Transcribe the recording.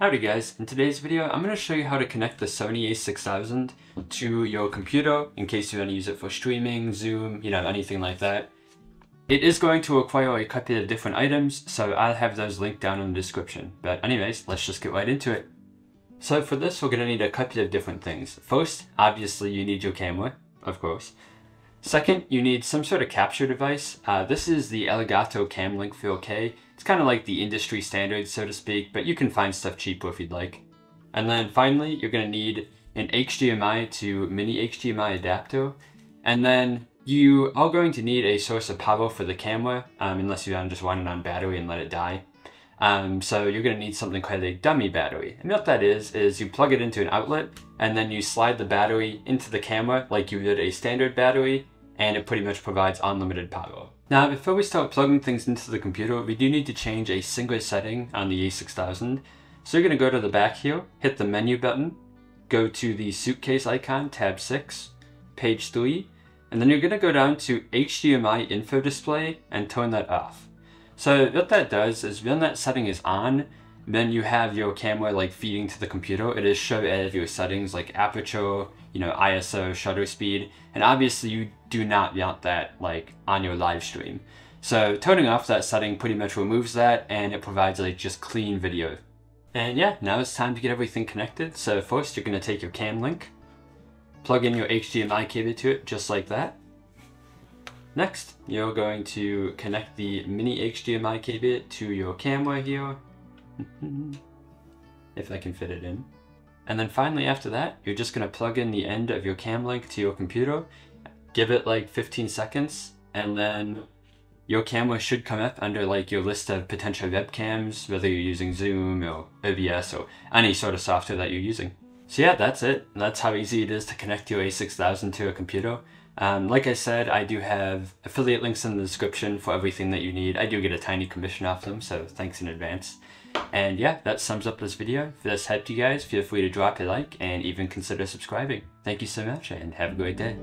Howdy guys, in today's video I'm going to show you how to connect the Sony A6000 to your computer in case you want to use it for streaming, Zoom, anything like that. It is going to require a couple of different items, so I'll have those linked down in the description. But anyways, let's just get right into it. So for this we're going to need a couple of different things. First, obviously you need your camera, of course. Second, you need some sort of capture device. This is the Elgato Cam Link 4K. It's kind of like the industry standard, so to speak, but you can find stuff cheaper if you'd like. And then finally, you're going to need an HDMI to mini HDMI adapter. And then you are going to need a source of power for the camera, unless you just run it on battery and let it die. So you're going to need something called a dummy battery. And what that is you plug it into an outlet and then you slide the battery into the camera like you would a standard battery, and it pretty much provides unlimited power. Now, before we start plugging things into the computer, we do need to change a single setting on the A6000. So you're going to go to the back here, hit the menu button, go to the suitcase icon, tab 6, page 3, and then you're going to go down to HDMI info display and turn that off. So what that does is when that setting is on, then you have your camera like feeding to the computer. It is show all of your settings like aperture, ISO, shutter speed, and obviously you do not want that like on your live stream. So turning off that setting pretty much removes that, and it provides like just clean video. And yeah, now it's time to get everything connected. So first you're going to take your Cam Link, plug in your HDMI cable to it just like that. Next, you're going to connect the mini HDMI cable to your camera here, if I can fit it in. And then finally after that, you're just going to plug in the end of your Cam Link to your computer, give it like 15 seconds, and then your camera should come up under like your list of potential webcams, whether you're using Zoom or OBS or any sort of software that you're using. So yeah, that's it. That's how easy it is to connect your A6000 to a computer. Like I said, I do have affiliate links in the description for everything that you need. I do get a tiny commission off them, so thanks in advance. And yeah, that sums up this video. If this helped you guys, feel free to drop a like and even consider subscribing. Thank you so much and have a great day.